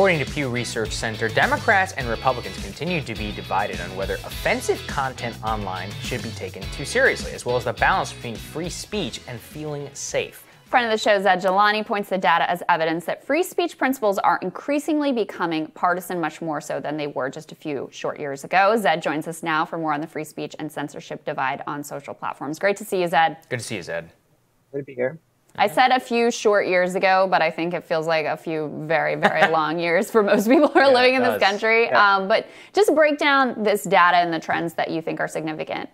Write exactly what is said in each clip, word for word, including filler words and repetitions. According to Pew Research Center, Democrats and Republicans continue to be divided on whether offensive content online should be taken too seriously, as well as the balance between free speech and feeling safe. Friend of the show, Zaid Jilani, points the data as evidence that free speech principles are increasingly becoming partisan, much more so than they were just a few short years ago. Zaid joins us now for more on the free speech and censorship divide on social platforms. Great to see you, Zaid. Good to see you, Zaid. Good to be here. I said a few short years ago, but I think it feels like a few very, very long years for most people who are yeah, living in this country. Yeah. Um, but just break down this data and the trends that you think are significant.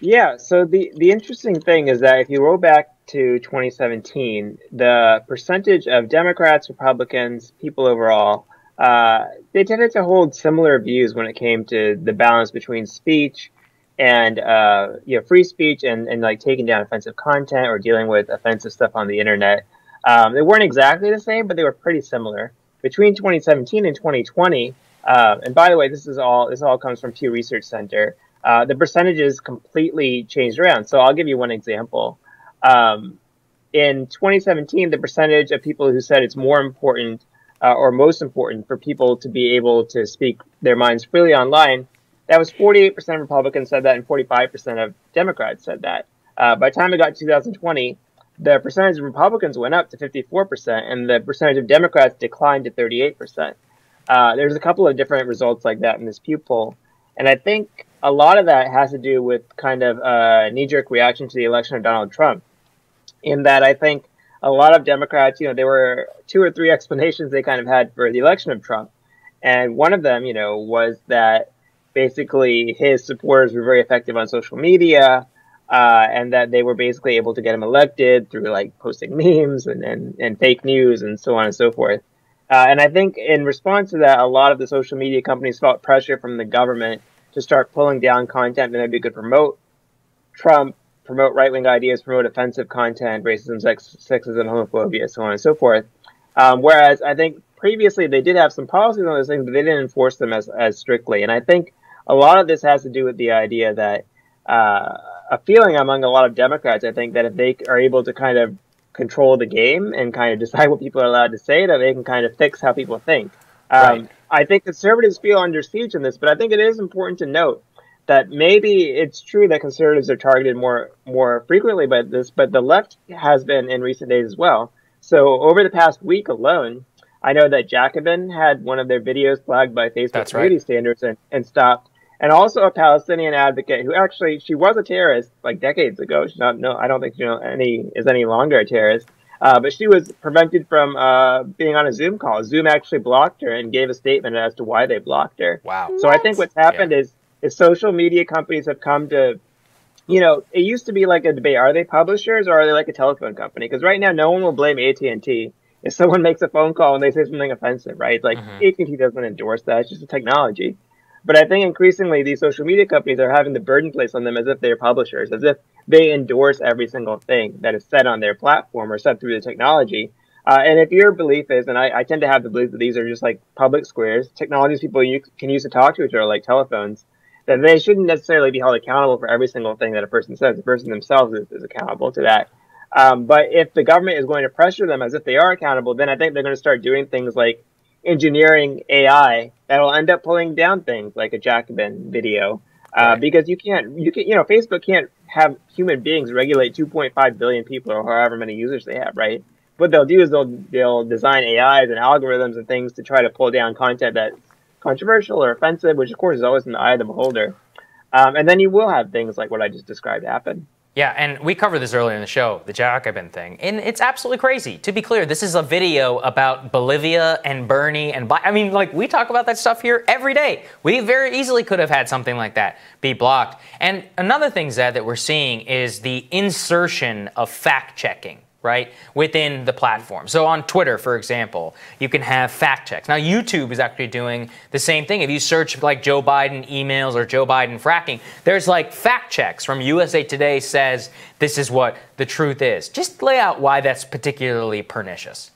Yeah, so the, the interesting thing is that if you roll back to twenty seventeen, the percentage of Democrats, Republicans, people overall, uh, they tended to hold similar views when it came to the balance between speech and uh, you know, free speech and, and like taking down offensive content or dealing with offensive stuff on the internet. Um, they weren't exactly the same, but they were pretty similar. Between twenty seventeen and twenty twenty, uh, and by the way, this is all this all comes from Pew Research Center. Uh, the percentages completely changed around. So I'll give you one example. Um, in twenty seventeen, the percentage of people who said it's more important uh, or most important for people to be able to speak their minds freely online, that was forty-eight percent of Republicans said that and forty-five percent of Democrats said that. Uh, by the time it got to two thousand twenty, the percentage of Republicans went up to fifty-four percent and the percentage of Democrats declined to thirty-eight percent. Uh, there's a couple of different results like that in this Pew poll. And I think a lot of that has to do with kind of a knee-jerk reaction to the election of Donald Trump, in that I think a lot of Democrats, you know, there were two or three explanations they kind of had for the election of Trump. And one of them, you know, was that basically his supporters were very effective on social media uh, and that they were basically able to get him elected through like posting memes and, and, and fake news and so on and so forth. Uh, and I think in response to that, a lot of the social media companies felt pressure from the government to start pulling down content that maybe could promote Trump, promote right-wing ideas, promote offensive content, racism, sex, sexism, homophobia, so on and so forth. Um, whereas I think previously they did have some policies on those things, but they didn't enforce them as, as strictly. And I think a lot of this has to do with the idea that uh, a feeling among a lot of Democrats, I think, that if they are able to kind of control the game and kind of decide what people are allowed to say, that they can kind of fix how people think. Um, right. I think conservatives feel under siege in this, but I think it is important to note that maybe it's true that conservatives are targeted more more frequently by this, but the left has been in recent days as well. So over the past week alone, I know that Jacobin had one of their videos flagged by Facebook That's right. community standards and, and stopped. And also a Palestinian advocate who actually, she was a terrorist like decades ago. She's not, no, I don't think she any, is any longer a terrorist. Uh, but she was prevented from uh, being on a Zoom call. Zoom actually blocked her and gave a statement as to why they blocked her. Wow. So I think what's happened yeah. is, is social media companies have come to, you know, it used to be like a debate. Are they publishers or are they like a telephone company? Because right now no one will blame A T and T if someone makes a phone call and they say something offensive, right? Like mm-hmm. A T and T doesn't endorse that. It's just a technology. But I think increasingly these social media companies are having the burden placed on them as if they're publishers, as if they endorse every single thing that is said on their platform or said through the technology. Uh, and if your belief is, and I, I tend to have the belief that these are just like public squares, technologies people you can use to talk to each other like telephones, then they shouldn't necessarily be held accountable for every single thing that a person says. The person themselves is, is accountable to that. Um, but if the government is going to pressure them as if they are accountable, then I think they're going to start doing things like engineering A I that'll end up pulling down things like a Jacobin video uh, right. because you can't, you can, you know, Facebook can't have human beings regulate two point five billion people or however many users they have, right? What they'll do is they'll they'll design A Is and algorithms and things to try to pull down content that's controversial or offensive, which of course is always in the eye of the beholder. Um, and then you will have things like what I just described happen. Yeah, and we covered this earlier in the show, the Jacobin thing, and it's absolutely crazy. To be clear, this is a video about Bolivia and Bernie and Black. I mean, like, we talk about that stuff here every day. We very easily could have had something like that be blocked. And another thing, Zaid, that we're seeing is the insertion of fact-checking, right, within the platform. So on Twitter, for example, you can have fact checks. Now, YouTube is actually doing the same thing. If you search like Joe Biden emails or Joe Biden fracking, there's like fact checks from U S A Today says this is what the truth is. Just lay out why that's particularly pernicious.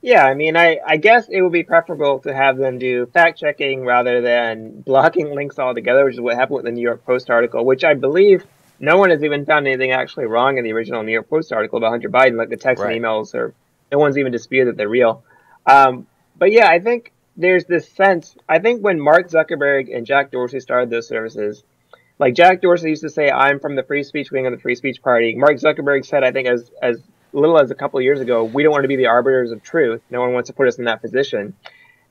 Yeah, I mean, I, I guess it would be preferable to have them do fact checking rather than blocking links altogether, which is what happened with the New York Post article, which I believe no one has even found anything actually wrong in the original New York Post article about Hunter Biden, like the text right. and emails, or no one's even disputed that they're real. Um, but yeah, I think there's this sense, I think when Mark Zuckerberg and Jack Dorsey started those services, like Jack Dorsey used to say, I'm from the free speech wing of the free speech party. Mark Zuckerberg said, I think as, as little as a couple of years ago, we don't want to be the arbiters of truth. No one wants to put us in that position.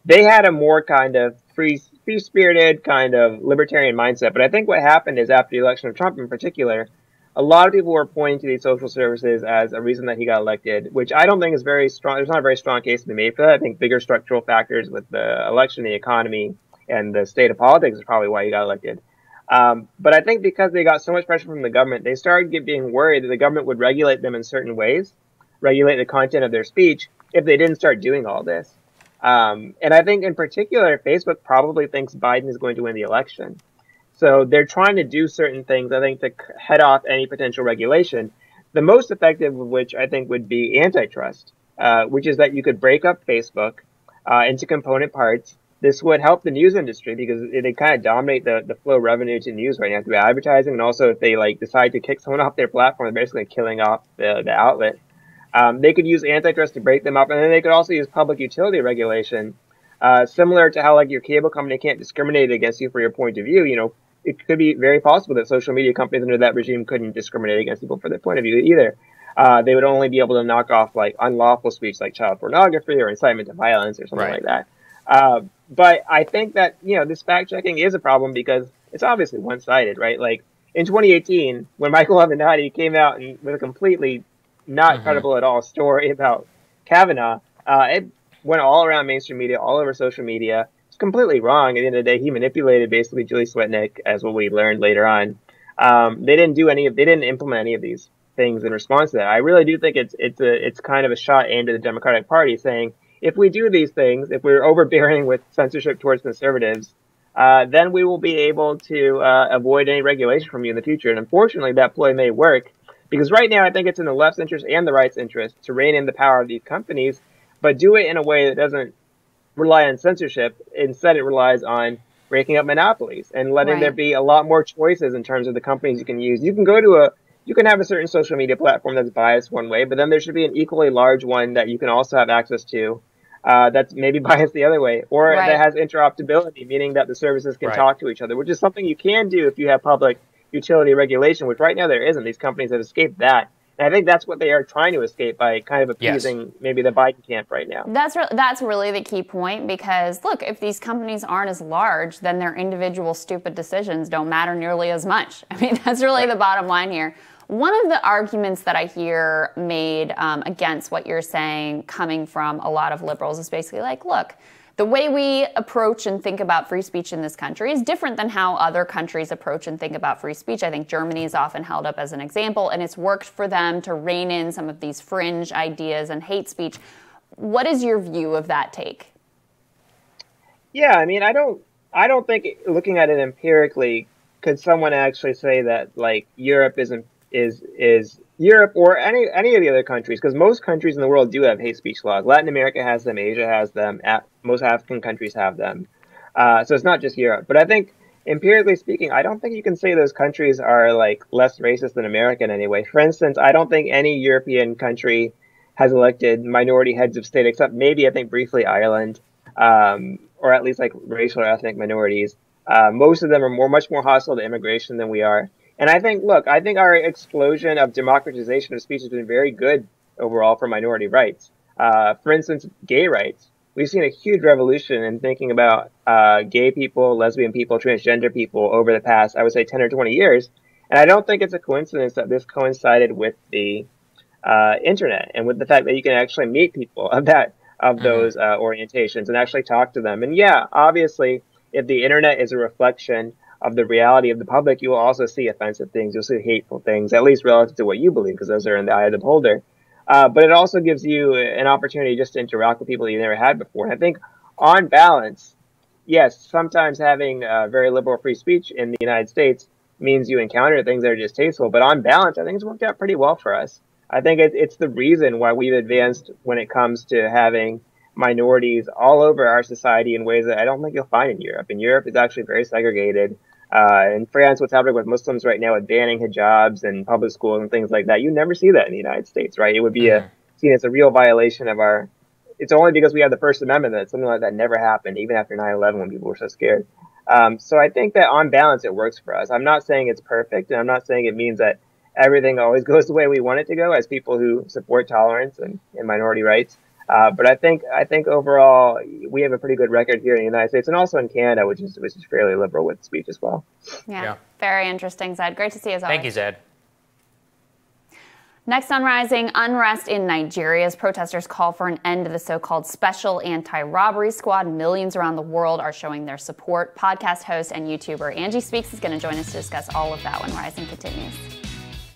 They had a more kind of free, free-spirited kind of libertarian mindset. But I think what happened is after the election of Trump in particular, a lot of people were pointing to these social services as a reason that he got elected, which I don't think is very strong. There's not a very strong case to be made for that. I think bigger structural factors with the election, the economy, and the state of politics is probably why he got elected. Um, but I think because they got so much pressure from the government, they started get, being worried that the government would regulate them in certain ways, regulate the content of their speech, if they didn't start doing all this. Um, and I think in particular, Facebook probably thinks Biden is going to win the election. So they're trying to do certain things, I think, to head off any potential regulation, the most effective of which I think would be antitrust, uh, which is that you could break up Facebook uh, into component parts. This would help the news industry because it, it kind of dominate the, the flow of revenue to news right now through advertising. And also if they like decide to kick someone off their platform, they're basically killing off the, the outlet. Um, they could use antitrust to break them up. And then they could also use public utility regulation, uh, similar to how like your cable company can't discriminate against you for your point of view. You know, it could be very possible that social media companies under that regime couldn't discriminate against people for their point of view either. Uh, they would only be able to knock off like unlawful speech like child pornography or incitement to violence or something right. like that. Uh, but I think that, you know, this fact checking is a problem because it's obviously one sided, right? Like in twenty eighteen, when Michael Avenatti came out and, with a completely not mm-hmm. credible at all story about Kavanaugh, uh, it went all around mainstream media, all over social media. Completely wrong. At the end of the day, he manipulated basically Julie Swetnick, as what we learned later on. Um, they didn't do any of, they didn't implement any of these things in response to that. I really do think it's it's a it's kind of a shot aimed at the Democratic Party, saying if we do these things, if we're overbearing with censorship towards conservatives, uh, then we will be able to uh, avoid any regulation from you in the future. And unfortunately, that ploy may work because right now I think it's in the left's interest and the right's interest to rein in the power of these companies, but do it in a way that doesn't rely on censorship. Instead, it relies on breaking up monopolies and letting right. there be a lot more choices in terms of the companies you can use. You can go to a, you can have a certain social media platform that's biased one way, but then there should be an equally large one that you can also have access to uh, that's maybe biased the other way, or right. that has interoperability, meaning that the services can right. talk to each other, which is something you can do if you have public utility regulation, which right now there isn't. These companies have escaped that. I think that's what they are trying to escape by kind of appeasing yes. maybe the Biden camp right now. That's re that's really the key point because, look, if these companies aren't as large, then their individual stupid decisions don't matter nearly as much. I mean, that's really right. the bottom line here. One of the arguments that I hear made um, against what you're saying coming from a lot of liberals is basically like, look, the way we approach and think about free speech in this country is different than how other countries approach and think about free speech. I think Germany is often held up as an example, and it's worked for them to rein in some of these fringe ideas and hate speech. What is your view of that take? Yeah, I mean, I don't, I don't think looking at it empirically, could someone actually say that like Europe isn't is is Europe or any any of the other countries, because most countries in the world do have hate speech laws. Latin America has them, Asia has them, most African countries have them. Uh, so it's not just Europe. But I think, empirically speaking, I don't think you can say those countries are like less racist than America in any way. For instance, I don't think any European country has elected minority heads of state, except maybe I think briefly Ireland, um, or at least like racial or ethnic minorities. Uh, most of them are more much more hostile to immigration than we are. And I think, look, I think our explosion of democratization of speech has been very good overall for minority rights. Uh, for instance, gay rights. We've seen a huge revolution in thinking about uh, gay people, lesbian people, transgender people over the past, I would say, ten or twenty years. And I don't think it's a coincidence that this coincided with the uh, internet and with the fact that you can actually meet people of that, of those uh, orientations and actually talk to them. And yeah, obviously, if the internet is a reflection of the reality of the public, you will also see offensive things. You'll see hateful things, at least relative to what you believe, because those are in the eye of the beholder. Uh, but it also gives you an opportunity just to interact with people that you never had before. And I think on balance, yes, sometimes having uh, very liberal free speech in the United States means you encounter things that are distasteful. But on balance, I think it's worked out pretty well for us. I think it, it's the reason why we've advanced when it comes to having minorities all over our society in ways that I don't think you'll find in Europe. And Europe is actually very segregated. Uh, in France, what's happening with Muslims right now with banning hijabs and public schools and things like that, you never see that in the United States, right? It would be a, seen as a real violation of our it's only because we have the First Amendment that something like that never happened, even after nine eleven when people were so scared. Um, so I think that on balance, it works for us. I'm not saying it's perfect, and I'm not saying it means that everything always goes the way we want it to go as people who support tolerance and, and minority rights. Uh, but I think I think overall, we have a pretty good record here in the United States and also in Canada, which is, which is fairly liberal with speech as well. Yeah, yeah. Very interesting, Zaid. Great to see you as always. Thank you, Zaid. Next on Rising, unrest in Nigeria as protesters call for an end to the so-called Special Anti-Robbery Squad. Millions around the world are showing their support. Podcast host and YouTuber Angie Speaks is going to join us to discuss all of that when Rising continues.